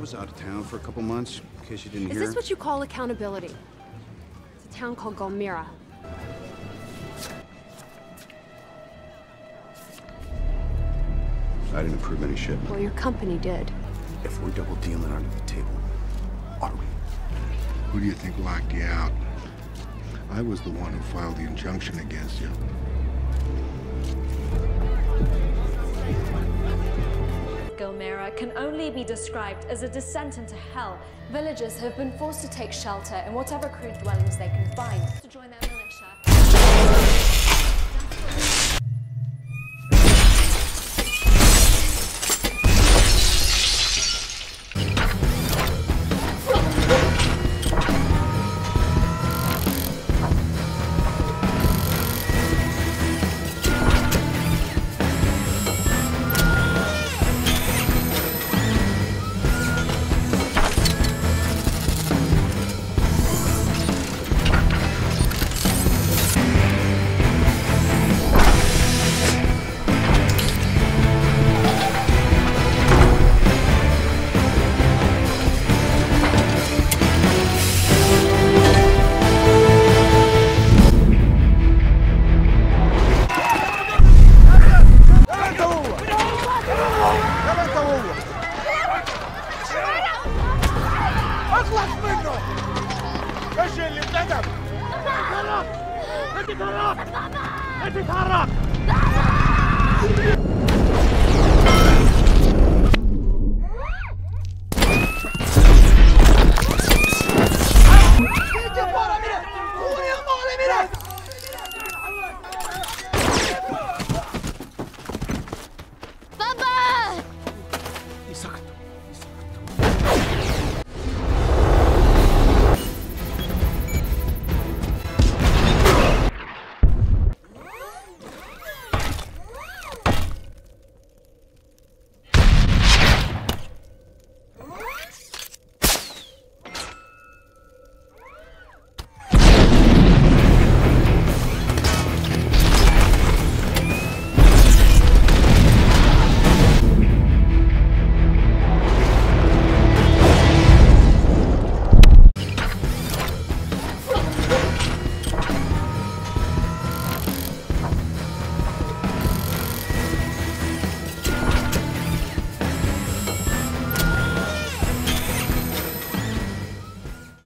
was out of town for a couple months, in case you didn't hear. Is this what you call accountability? It's a town called Gulmira. I didn't approve any shipment. Well, your company did. If we're double dealing under the table, are we? Who do you think locked you out? I was the one who filed the injunction against you. Gulmira can only be described as a descent into hell. Villagers have been forced to take shelter in whatever crude dwellings they can find to join their militia. انت تهرب! انت تهرب!